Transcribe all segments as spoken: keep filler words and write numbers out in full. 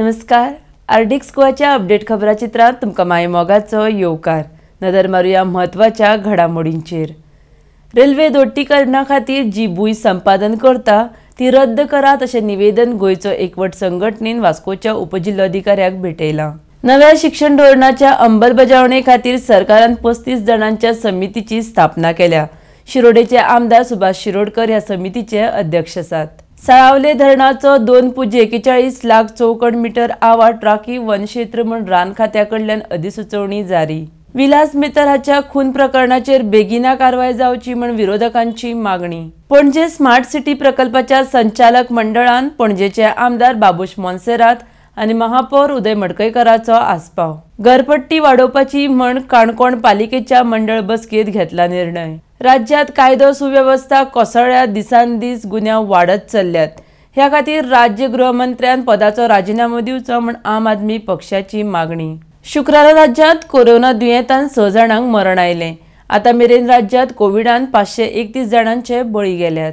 नमस्कार, RDX गोवाच्या update खबरां चित्रांत तुमकां मायमोगाचो येवकार. नदर मारुया म्हत्वाच्या घडामोडींचेर. रेल्वे दोट्टीकरणा खातीर जी भूंय संपादन करता ती रद्द करात अशें निवेदन गोंयचो एकवट संघटनेन वास्कोच्या उपजिल्लोधिकाऱ्याक भेटयलां. नव्या शिक्षण धोरणाच्या अंमलबजावणे खातीर सरकारान पस्तीस जणांच्या समितीची स्थापना केल्या. शिरोडेचे आमदार सुभाष शिरोडकर ह्या समितीचे अध्यक्ष आसात. साळावले धरणाचो दोन पुजे एकेचाळीस लाख चौकण मीटर आवाट राखीव वनक्षेत्र म्हूण रान खात्या कडल्यान अधिसुचोवणी जारी. विलास मेहतर हाच्या खून प्रकरणाचेर बेगिना कारवाय जावची म्हूण विरोधकांची मागणी. पणजे स्मार्ट सिटी प्रकल्पाच्या संचालक मंडळान पणजेचे आमदार बाबूश मोन्सेरात आनी महापौर उदय मडकयकाराचो आस्पाव. घरपट्टी वाडोवपाची म्हण काणकोण पालिकेच्या मंडळ बसकेत घेतला निर्णय. राज्यात कायदो सुव्यवस्था कोसळ्या, दिसान दीस गुन्यांव वाडत चल्ल्यात. ह्या खातीर राज्य गृहमंत्र्यान पदाचो राजिनामो दिवचो म्हण आम आदमी पक्षाची मागणी. शुक्रारा राज्यांत कोरोना दुयेंतान स जाणांक मरण आयलें. आतां मेरेन राज्यांत कोविडान पांचशे एकतीस जाणांचे बळी गेल्यात.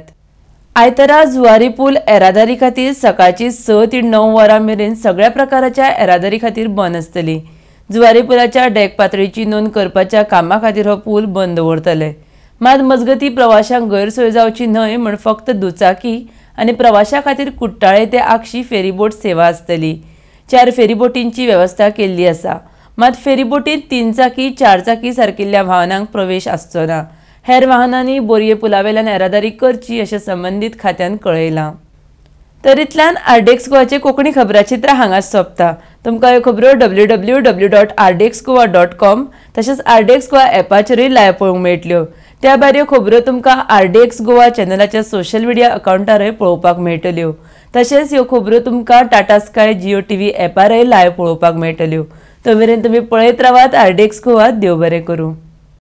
आयतारा जुवारी पूल येरादारी खातीर सकाळची स ते णव वरां मेरेन सगळ्या प्रकाराच्या येरादारी खातीर बंद आसतली. जुवारी पुलाच्या डॅक पातळीची नोंद करपाच्या कामा खातीर हो पूल बंद दवरतले. मात मजगती प्रवाशांक गैरसोय जावची न्हय म्हण फक्त दुचाकी आनी प्रवाशा खातीर कुट्टाळे ते आक्षी फेरीबोट सेवा आसतली. चार फेरीबोटींची वेवस्था केल्ली आसा. मात फेरीबोटींत तीन चाकी, चार चाकी सारकिल्ल्या वाहनांक प्रवेश आसचो ना. हेर वाहनांनी बोरये पुलावेल्यान येरादारी करची अशें संबंदीत खात्यान कळयलां. तरीतल्यान आरडीएक्स गोवाचें कोंकणी खबराचित्र हांगाच सोंपता. तुमकां ह्यो खबरो W W W dot RDX Goa dot com तशेंच आरडीएक्स गोवा एपाचेरूय लायव्ह पळोवंक मेळटल्यो. त्या भायर ह्यो खबरो तुमकां आरडीएक्स गोवा चॅनलाच्या सोशल मिडिया अकाउंटारय पळोवपाक मेळटल्यो. तशेंच ह्यो खबरो तुमकां टाटा स्काय, जियो टीव्ही एपारय लायव्ह पळोवपाक मेळटल्यो. तो मेरेन तुमी पळयत रावात आरडीएक्स गोवा. देव बरें करूं.